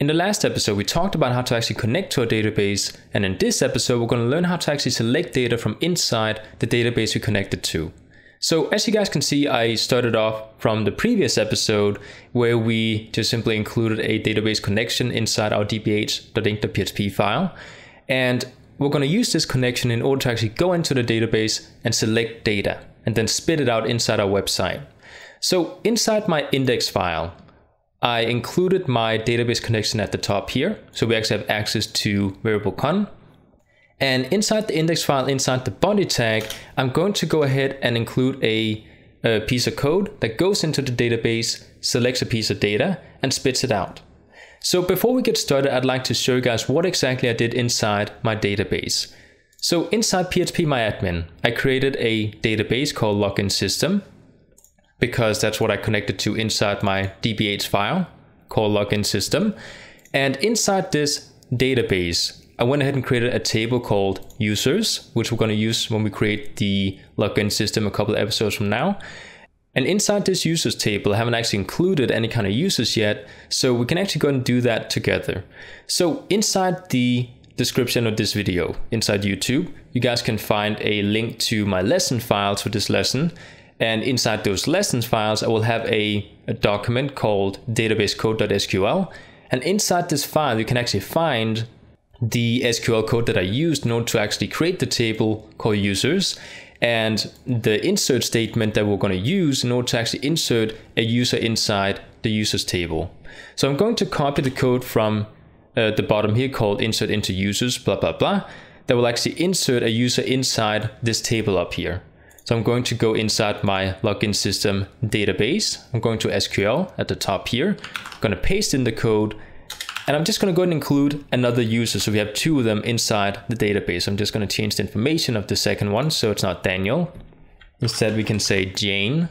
In the last episode, we talked about how to actually connect to a database, and in this episode, we're going to learn how to actually select data from inside the database we connected to. So as you guys can see, I started off from the previous episode where we just simply included a database connection inside our dbh.inc.php file. And we're going to use this connection in order to actually go into the database and select data and then spit it out inside our website. So inside my index file, I included my database connection at the top here. So we actually have access to variable con. And inside the index file, inside the body tag, I'm going to go ahead and include a piece of code that goes into the database, selects a piece of data, and spits it out. So before we get started, I'd like to show you guys what exactly I did inside my database. So inside phpMyAdmin, I created a database called login system, because that's what I connected to inside my dbh file called login system. And inside this database, I went ahead and created a table called users, which we're going to use when we create the login system a couple of episodes from now. And inside this users table, I haven't actually included any kind of users yet, so we can actually go and do that together. So inside the description of this video, inside YouTube, you guys can find a link to my lesson files for this lesson. And inside those lessons files, I will have a document called databasecode.sql. And inside this file, you can actually find the SQL code that I used in order to actually create the table called users, and the insert statement that we're going to use in order to actually insert a user inside the users table. So I'm going to copy the code from the bottom here called insert into users, blah, blah, blah, that will actually insert a user inside this table up here. So I'm going to go inside my login system database. I'm going to SQL at the top here. I'm going to paste in the code, and I'm just going to go and include another user. So we have two of them inside the database. I'm just going to change the information of the second one, so it's not Daniel. Instead, we can say Jane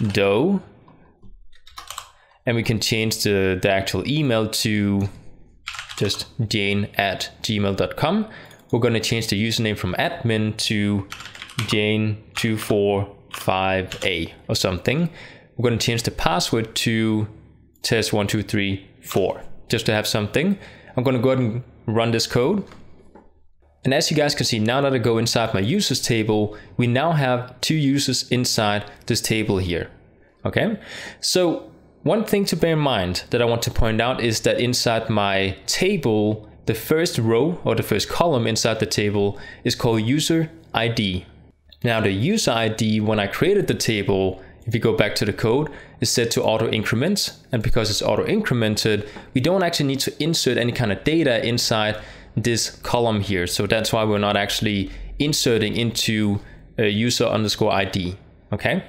Doe, and we can change the actual email to just jane@gmail.com. We're going to change the username from admin to Jane245A or something. We're going to change the password to test1234 just to have something. I'm going to go ahead and run this code. And as you guys can see, now that I go inside my users table, we now have two users inside this table here. Okay, so one thing to bear in mind that I want to point out is that inside my table, the first row or the first column inside the table is called user ID. Now the user ID, when I created the table, if you go back to the code, is set to auto increment. And because it's auto incremented, we don't actually need to insert any kind of data inside this column here. So that's why we're not actually inserting into user_ID. Okay.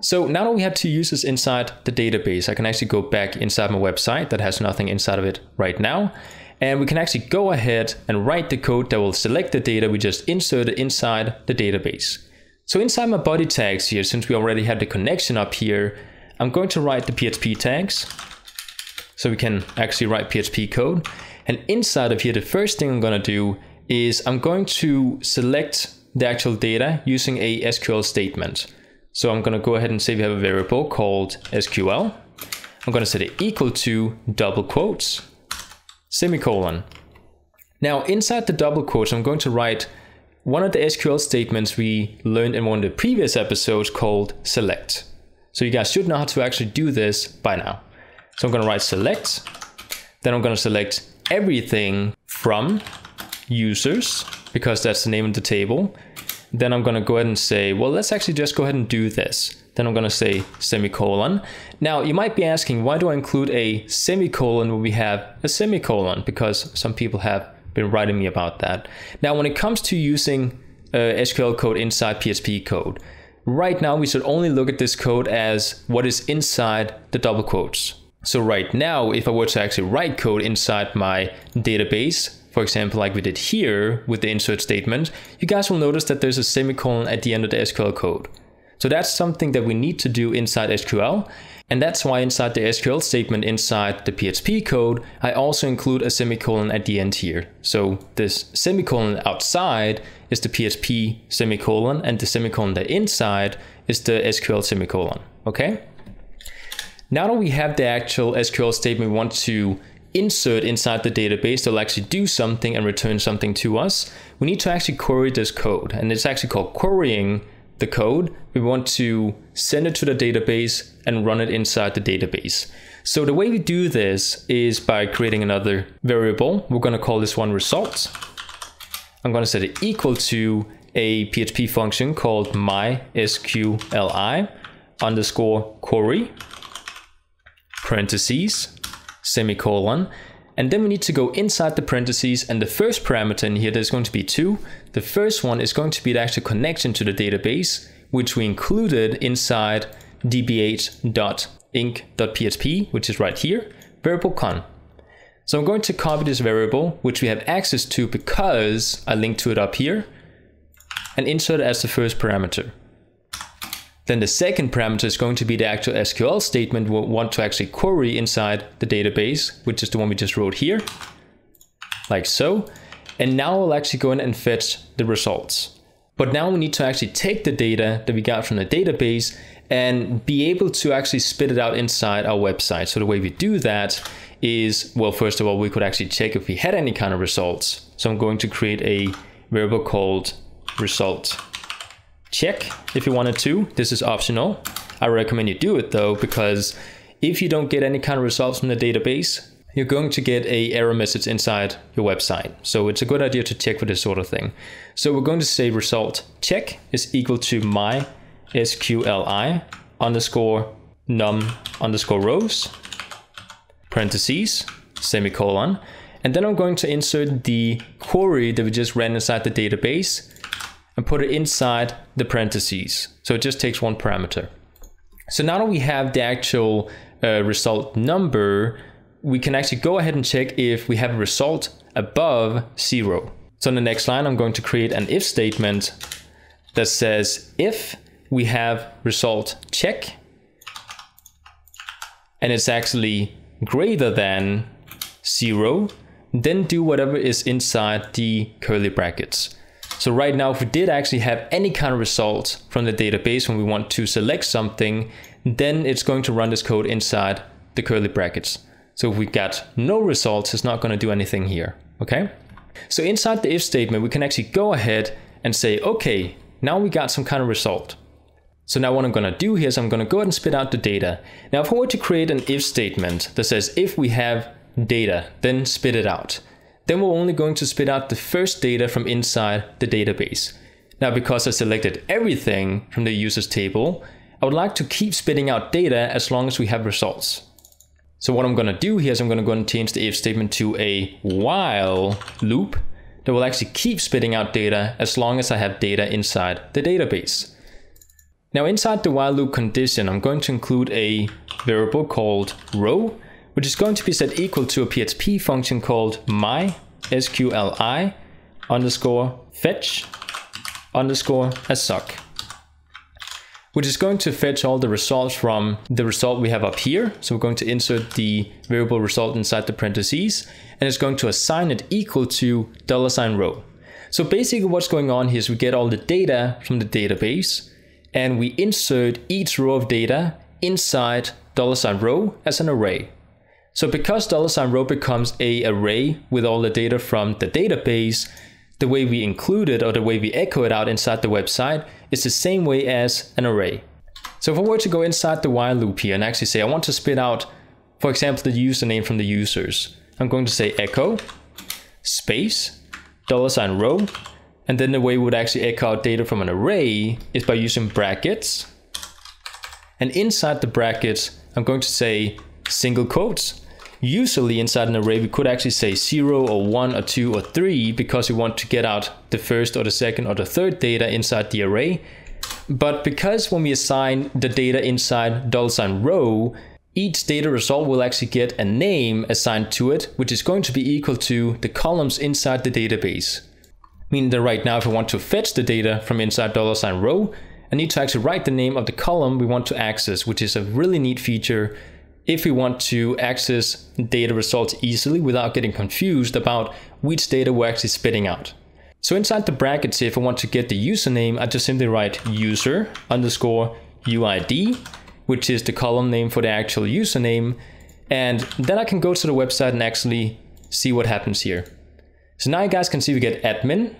So now that we have two users inside the database, I can actually go back inside my website that has nothing inside of it right now. And we can actually go ahead and write the code that will select the data we just inserted inside the database. So inside my body tags here, since we already have the connection up here, I'm going to write the PHP tags. So we can actually write PHP code. And inside of here, the first thing I'm going to do is I'm going to select the actual data using a SQL statement. So I'm going to go ahead and say we have a variable called SQL. I'm going to set it equal to double quotes, semicolon. Now inside the double quotes, I'm going to write one of the SQL statements we learned in one of the previous episodes called select. So you guys should know how to actually do this by now. So I'm going to write select, then I'm going to select everything from users, because that's the name of the table. Then I'm going to go ahead and say, well, let's actually just go ahead and do this. Then I'm going to say semicolon. Now you might be asking, why do I include a semicolon when we have a semicolon? Because some people have been writing me about that. Now, when it comes to using SQL code inside PHP code, right now we should only look at this code as what is inside the double quotes. So right now, if I were to actually write code inside my database, for example, like we did here with the insert statement, you guys will notice that there's a semicolon at the end of the SQL code. So that's something that we need to do inside SQL. And that's why inside the SQL statement inside the PHP code, I also include a semicolon at the end here. So this semicolon outside is the PHP semicolon, and the semicolon that inside is the SQL semicolon. Okay. Now that we have the actual SQL statement we want to insert inside the database that'll actually do something and return something to us, we need to actually query this code. And it's actually called querying the code. We want to send it to the database and run it inside the database. So the way we do this is by creating another variable. We're going to call this one result. I'm going to set it equal to a PHP function called mysqli underscore query, parentheses, semicolon. And then we need to go inside the parentheses, and the first parameter in here, there's going to be two. The first one is going to be the actual connection to the database, which we included inside dbh.inc.php, which is right here, variable con. So I'm going to copy this variable, which we have access to because I linked to it up here, and insert it as the first parameter. Then the second parameter is going to be the actual SQL statement we'll want to actually query inside the database, which is the one we just wrote here, like so. And now we'll actually go in and fetch the results. But now we need to actually take the data that we got from the database and be able to actually spit it out inside our website. So the way we do that is, well, first of all, we could actually check if we had any kind of results. So I'm going to create a variable called result. Check if you wanted to. This is optional. I recommend you do it though, because if you don't get any kind of results from the database, you're going to get an error message inside your website. So it's a good idea to check for this sort of thing. So we're going to say result check is equal to mysqli underscore num underscore rows, parentheses, semicolon. And then I'm going to insert the query that we just ran inside the database and put it inside the parentheses. So it just takes one parameter. So now that we have the actual result number, we can actually go ahead and check if we have a result above 0. So on the next line, I'm going to create an if statement that says if we have result check, and it's actually greater than 0, then do whatever is inside the curly brackets. So right now, if we did actually have any kind of result from the database when we want to select something, then it's going to run this code inside the curly brackets. So if we got no results, it's not going to do anything here. Okay. So inside the if statement, we can actually go ahead and say, okay, now we got some kind of result. So now what I'm going to do here is I'm going to go ahead and spit out the data. Now, if I were to create an if statement that says, if we have data, then spit it out, then we're only going to spit out the first data from inside the database. Now, because I selected everything from the users table, I would like to keep spitting out data as long as we have results. So what I'm going to do here is I'm going to go and change the if statement to a while loop that will actually keep spitting out data as long as I have data inside the database. Now, inside the while loop condition, I'm going to include a variable called row, which is going to be set equal to a PHP function called mysqli underscore fetch underscore assoc, which is going to fetch all the results from the result we have up here. So we're going to insert the variable result inside the parentheses, and it's going to assign it equal to $row. So basically what's going on here is we get all the data from the database and we insert each row of data inside $row as an array. So because $row becomes a array with all the data from the database, the way we include it or the way we echo it out inside the website is the same way as an array. So if I were to go inside the while loop here and actually say I want to spit out, for example, the username from the users, I'm going to say echo space $row, and then the way we would actually echo out data from an array is by using brackets, and inside the brackets I'm going to say single quotes. Usually inside an array, we could actually say 0 or 1 or 2 or 3 because we want to get out the first or the second or the third data inside the array. But because when we assign the data inside $row, each data result will actually get a name assigned to it, which is going to be equal to the columns inside the database. Meaning that right now, if I want to fetch the data from inside $row, I need to actually write the name of the column we want to access, which is a really neat feature if we want to access data results easily without getting confused about which data we're actually spitting out. So inside the brackets, if I want to get the username, I just simply write user underscore UID which is the column name for the actual username. And then I can go to the website and actually see what happens here. So now you guys can see we get admin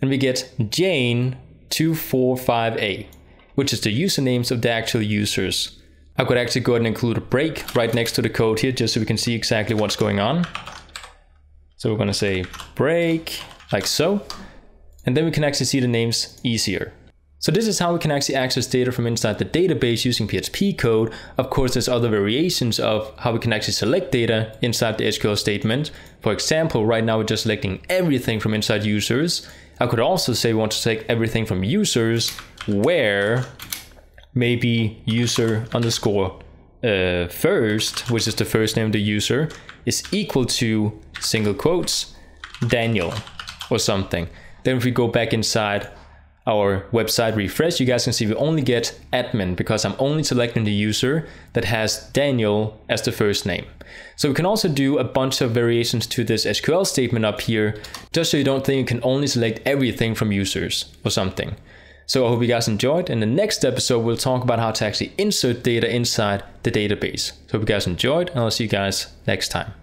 and we get Jane245A, which is the usernames of the actual users. I could actually go ahead and include a break right next to the code here just so we can see exactly what's going on. So we're going to say break, like so, and then we can actually see the names easier. So this is how we can actually access data from inside the database using PHP code. Of course, there's other variations of how we can actually select data inside the SQL statement. For example, right now we're just selecting everything from inside users. I could also say we want to select everything from users where maybe user underscore first, which is the first name of the user, is equal to single quotes Daniel or something. Then if we go back inside our website refresh, you guys can see we only get admin because I'm only selecting the user that has Daniel as the first name. So we can also do a bunch of variations to this SQL statement up here, just so you don't think you can only select everything from users or something. So I hope you guys enjoyed. In the next episode, we'll talk about how to actually insert data inside the database. So hope you guys enjoyed, and I'll see you guys next time.